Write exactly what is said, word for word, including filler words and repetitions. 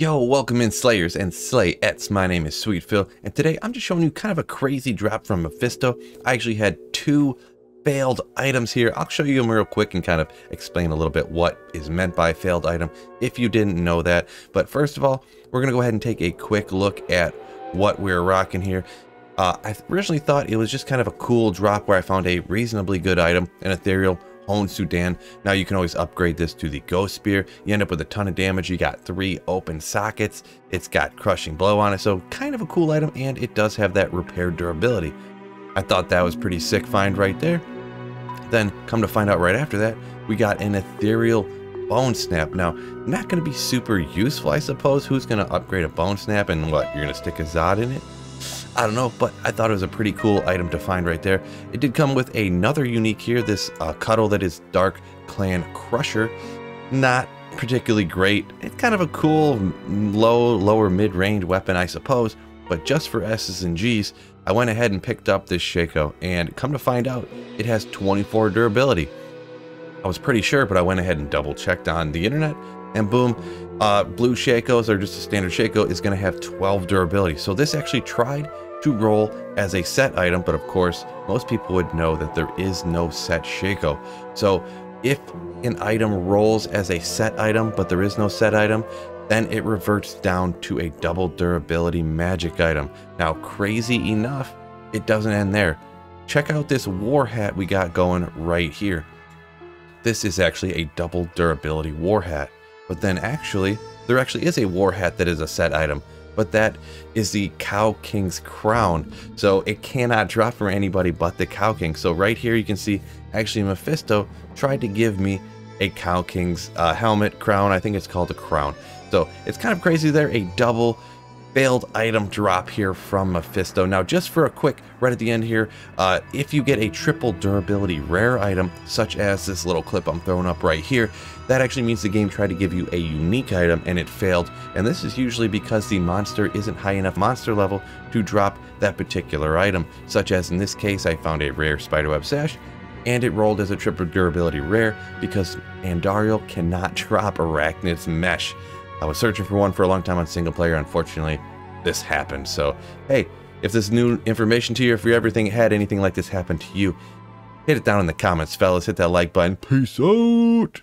Yo, welcome in Slayers and Slayettes. My name is Sweet Phil, and today I'm just showing you kind of a crazy drop from Mephisto. I actually had two failed items here. I'll show you them real quick and kind of explain a little bit what is meant by failed item if you didn't know that. But first of all, we're going to go ahead and take a quick look at what we're rocking here. Uh, I originally thought it was just kind of a cool drop where I found a reasonably good item, an ethereal Bone Sudan. Now you can always upgrade this to the ghost spear. You end up with a ton of damage. You got three open sockets. It's got crushing blow on it, so kind of a cool item, and it does have that repair durability. I thought that was pretty sick find right there. Then come to find out right after that, we got an ethereal bone snap. Now, not going to be super useful, I suppose. Who's going to upgrade a bone snap and what? You're going to stick a Zod in it? I don't know, but I thought it was a pretty cool item to find right there. It did come with another unique here, this uh, cuddle that is Dark Clan Crusher. Not particularly great. It's kind of a cool low, lower mid-range weapon, I suppose. But just for S's and G's, I went ahead and picked up this Shako, and come to find out, it has twenty-four durability. I was pretty sure, but I went ahead and double-checked on the internet. And boom, uh, blue Shakos, or just a standard Shako, is going to have twelve durability. So this actually tried to roll as a set item, but of course, most people would know that there is no set Shako. So if an item rolls as a set item, but there is no set item, then it reverts down to a double durability magic item. Now, crazy enough, it doesn't end there. Check out this war hat we got going right here. This is actually a double durability war hat. But then actually, there actually is a war hat that is a set item, but that is the Cow King's crown. So it cannot drop for anybody but the Cow King. So right here you can see, actually Mephisto tried to give me a Cow King's uh, helmet crown. I think it's called a crown. So it's kind of crazy there, a double failed item drop here from Mephisto. Now just for a quick, right at the end here, uh, if you get a triple durability rare item, such as this little clip I'm throwing up right here, that actually means the game tried to give you a unique item and it failed. And this is usually because the monster isn't high enough monster level to drop that particular item, such as in this case, I found a rare spiderweb sash and it rolled as a triple durability rare because Andariel cannot drop Arachnid's Mesh. I was searching for one for a long time on single player. Unfortunately, this happened. So, hey, if this new information to you, if you ever had anything like this happen to you, hit it down in the comments, fellas. Hit that like button. Peace out.